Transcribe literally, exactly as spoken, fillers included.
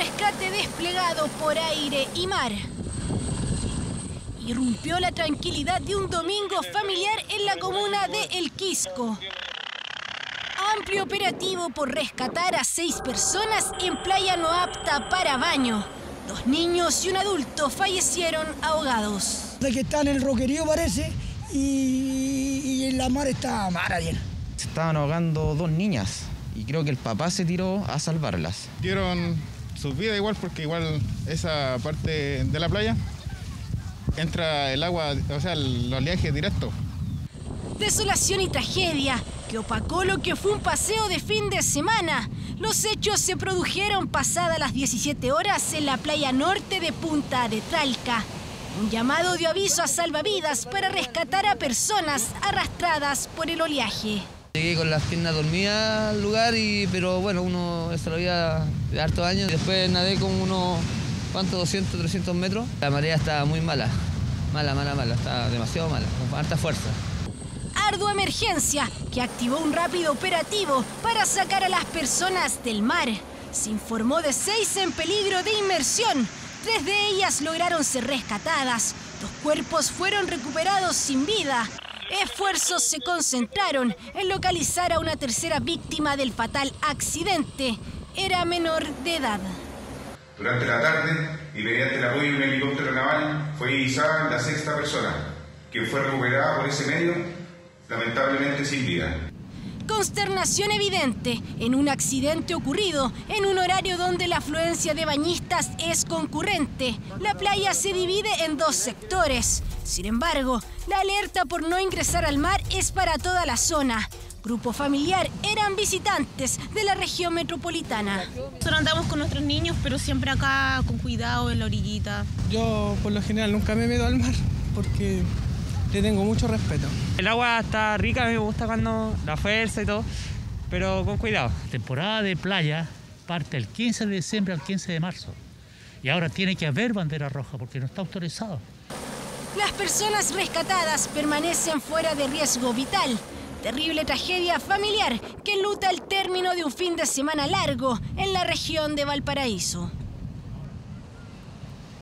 rescate desplegado por aire y mar. Irrumpió la tranquilidad de un domingo familiar en la comuna de El Quisco. Amplio operativo por rescatar a seis personas en playa no apta para baño. Dos niños y un adulto fallecieron ahogados. De que están en el roquerío parece y, y la mar está mara llena. Se estaban ahogando dos niñas y creo que el papá se tiró a salvarlas. Dieron sus vidas igual porque igual esa parte de la playa entra el agua, o sea, el oleaje directo. Desolación y tragedia que opacó lo que fue un paseo de fin de semana. Los hechos se produjeron pasadas las diecisiete horas en la playa norte de Punta de Talca. Un llamado de aviso a salvavidas para rescatar a personas arrastradas por el oleaje. Llegué con las piernas dormidas al lugar, y, pero bueno, uno se lo había de hartos años. Después nadé como unos ¿cuánto? doscientos, trescientos metros. La marea estaba muy mala, mala, mala, mala, estaba demasiado mala, con harta fuerza. Ardua emergencia que activó un rápido operativo para sacar a las personas del mar. Se informó de seis en peligro de inmersión. Tres de ellas lograron ser rescatadas. Dos cuerpos fueron recuperados sin vida. Esfuerzos se concentraron en localizar a una tercera víctima del fatal accidente. Era menor de edad. Durante la tarde, y mediante el apoyo de un helicóptero naval, fue divisada la sexta persona, quien fue recuperada por ese medio, lamentablemente sin vida. Consternación evidente en un accidente ocurrido en un horario donde la afluencia de bañistas es concurrente. La playa se divide en dos sectores. Sin embargo, la alerta por no ingresar al mar es para toda la zona. Grupo familiar eran visitantes de la región metropolitana. Nosotros andamos con nuestros niños, pero siempre acá con cuidado en la orillita. Yo por lo general nunca me meto al mar porque le tengo mucho respeto. El agua está rica, me gusta cuando la fuerza y todo, pero con cuidado. Temporada de playa parte el quince de diciembre al quince de marzo y ahora tiene que haber bandera roja porque no está autorizado. Las personas rescatadas permanecen fuera de riesgo vital. Terrible tragedia familiar que enluta el término de un fin de semana largo en la región de Valparaíso.